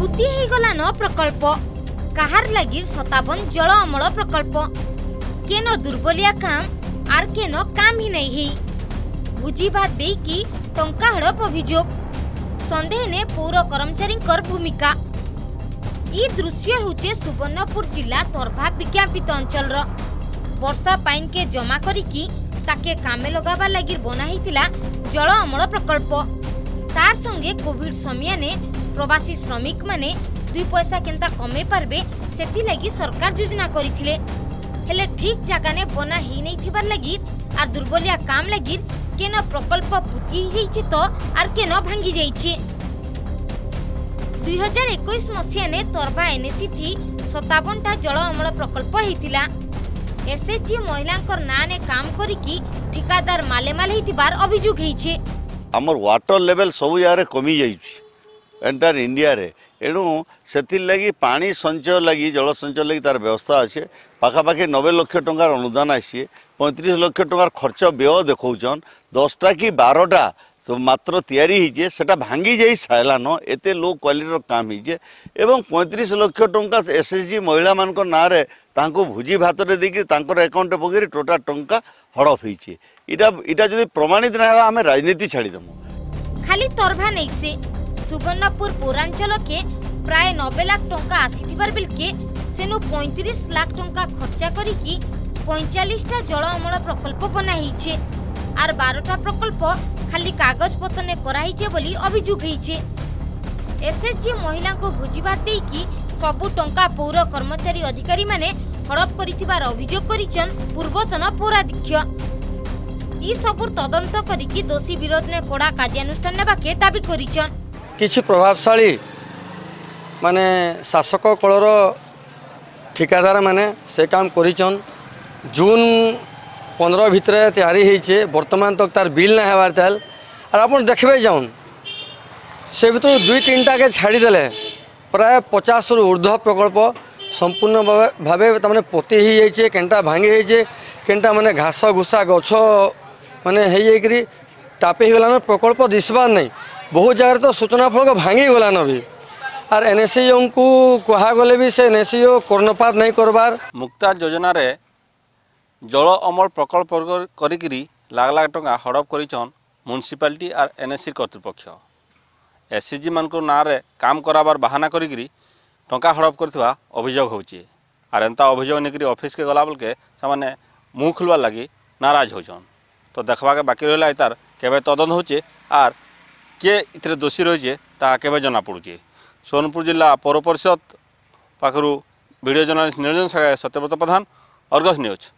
क्षति होगा न प्रकल्प कहार लगी 57 जल अमल प्रकल्प केन दुर्बलिया काम आर केन काम ही नहीं बुझा दे कि टंका हड़प अभियोग संदेह ने पौर कर्मचारी भूमिका ये दृश्य होचे सुवर्णपुर जिला तर्भा विज्ञापित अंचल वर्षा पाइन के जमा करिकी ताके कामे लगावा लगी बनाई जल अमल प्रकल्प तार संगे कोविड समय ने प्रवासी श्रमिक माने दुई पैसा केंता कमे पार्बे सेति लगी सरकार योजना करथिले हेले ठीक जगह ने बना ही नहीं थिबार लगी आर दुर्बलिया काम लगी केना प्रकल्प पुती जाइछि तो आर केना भांगी जाइछि 2021 मसीहा ने तर्भा एनएसी थी 57टा जल अमल प्रकल्प हेतिला एसएचजी महिलांकर नाने काम करिकी ठिकादार मालेमाल हेतिबार अभियोग हेछि हमर वाटर लेवल सब यार कमी जाइछि एंटायर इंडिया रे एणु से लगी पानी संचय लगी जल संचय लगी तार व्यवस्था अच्छे पाखापाखि 90 लाख टंकार अनुदान आसी 35 लाख टंकार खर्च व्यय देखौछन 10टा कि 12टा तो मात्र या सेटा भांगी जाई सारान एते लो क्वालिटी काम होजे एवं 35 लाख टंका एसएचजी महिला मान ना भोजी भात देकर आकाउंट पकड़ टोटा टंका हड़प होइछे इटा जदि प्रमाणित ना आम राजनीति छाड़ी दमु खाली तर्भा नहीं से सुवर्णपुर पौरांचल के प्राय 90 लाख टंका आसीथिबार बिल के सेनु 35 लाख टंका खर्चा करिकी 45टा जल अमल प्रकल्प बनाईछे आर 12टा प्रकल्प खाली कागज पत्र ने कराईछे बोली अभियोग हेइछे एसएचजी महिला को बुझिबा देकी सबु टंका पौर कर्मचारी अधिकारी माने हड़प करिथिबार अभियोग करिछन पूर्वतन पौराध्यक्ष ई सबु तदंत करिकी दोषी विरोध ने कड़ा कार्यानुष्ठान नेबाके दाबी करिछन किसी प्रभावशाली माने शासक कलर ठिकादार माने से काम करिछन जून 15 भितरे तैयारी होइछे वर्तमान तक तार बिल ना हेबार ताल आर आपन देखबे जाउन से भीतर 2-3टा के छाड़ी देले प्राय 50 रु ऊर्ध्व प्रकल्प संपूर्ण भाबे तमने पोती ही जाइछे केनटा भांगी जाइछे केनटा माने घास घुसा गछ माने हे जाइकरी टापे ही गलानो प्रकल्प दिसबार नहीं बहुत जगह तो सूचना फलक भांगी गलान भी आर एनएससीओ को कहा गले भी से एनएससीओ कर्णपात नहीं करबार मुक्ता योजना रे जल अमल प्रकल्प करी लाख लाख टका हड़प करिछन म्युनिसिपालिटी आर एनएससी कर्तृपक्ष एससीजी मान को ना रे काम कराबार बहाना करी टका हड़प करथवा अभियोग होछि आर एंता अभियोग नेकरी ऑफिस के गला बलके सामाने मुंह खुलवा लागि नाराज होछन तो देखबा के बाकी रहला इतार केबे तदन होछि आर के इतने दोषी रही है ताके जना पड़े सोनपुर जिला पौर परिषद पाखु video journalist Niranjan Satyabrata Pradhan, Argus news.